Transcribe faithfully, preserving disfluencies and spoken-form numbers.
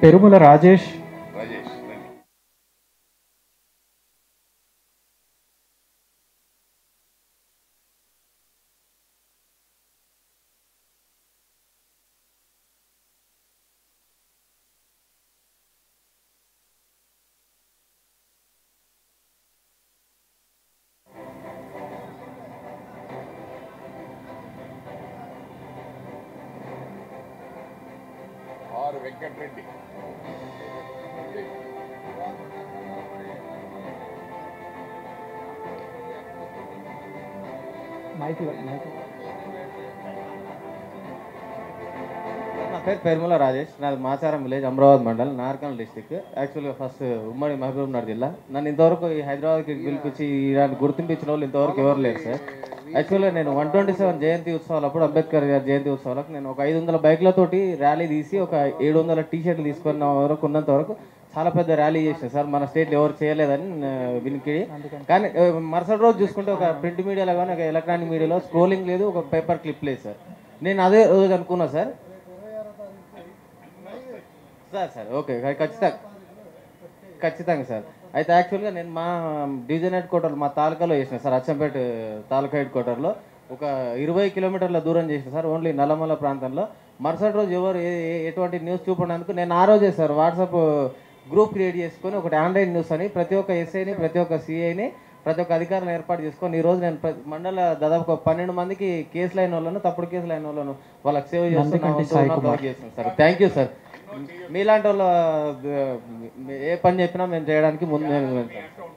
पेरुमल राजेश राजेश वेंकट रेड्डी ना पेर पेरमला राजेश ना माचारम विलेज अमरावद मंडल नारकल डिस्ट्रिक्ट एक्चुअल फस्ट उम्मड़ी महबूब नगर जिला ना इंतवरकू हैदराबाद की पीलिपि गुर्तिंपिंचिन इंतवरकू एवरू लेरु sir actually nine one twenty seven Jayanti उत्सव अंबेडकर गारी जयंती उत्सव नैन बैकल तो र्याली तीसी एडु वंदल टी शर्ट वरकू उ चाला पेद्द र्याली सर मन स्टेट एवरू चेयलेदनी विनिकिडि कानी मरुसटि रोजु चूसुकुंटे प्रिंट मीडियालो गानी एलक्ट्रानिक मीडियालो स्क्रोलिंग लेदु पेपर क्लिप लेदु सर नेनु अदे रोजु अनुकुन्ना सर सर सर ओके खच्चितंगा खच्चितंगा सर अच्छा एक्चुअल नैन डिवीजन हेड क्वार्टर मा तालुकालो सर अच्चंपेट तालुका हेड क्वार्टरलो ఒక ఇరవై కిలోమీటర్ల దూరం చేసిన సార్ ఓన్లీ నల్లమల ప్రాంతంలో మరుసటి రోజు ఎవరు ఎటువంటి న్యూస్ చూపడానికి నేను ఆ రోజే సార్ వాట్సాప్ గ్రూప్ క్రియేట్ చేసుకొని ఒక ఆన్లైన్ న్యూస్ అని ప్రతి ఒక్క ఎస్ఐని ప్రతి ఒక్క సిఐని ప్రతి ఒక్క అధికారిని ఏర్పాటు చేసుకొని ఈ రోజు నేను మండల దాదాపు పన్నెండు మందికి కేసు లైన్ వాళ్ళను తప్పుడు కేసు లైన్ వాళ్ళను వాళ్ళకి సేవ్ చేస్తున్నాను సార్ థాంక్యూ సార్ మీలాంటి వాళ్ళ ఏ పని చెప్పినా నేను చేయడానికి ముందు నేను ఉంటాను।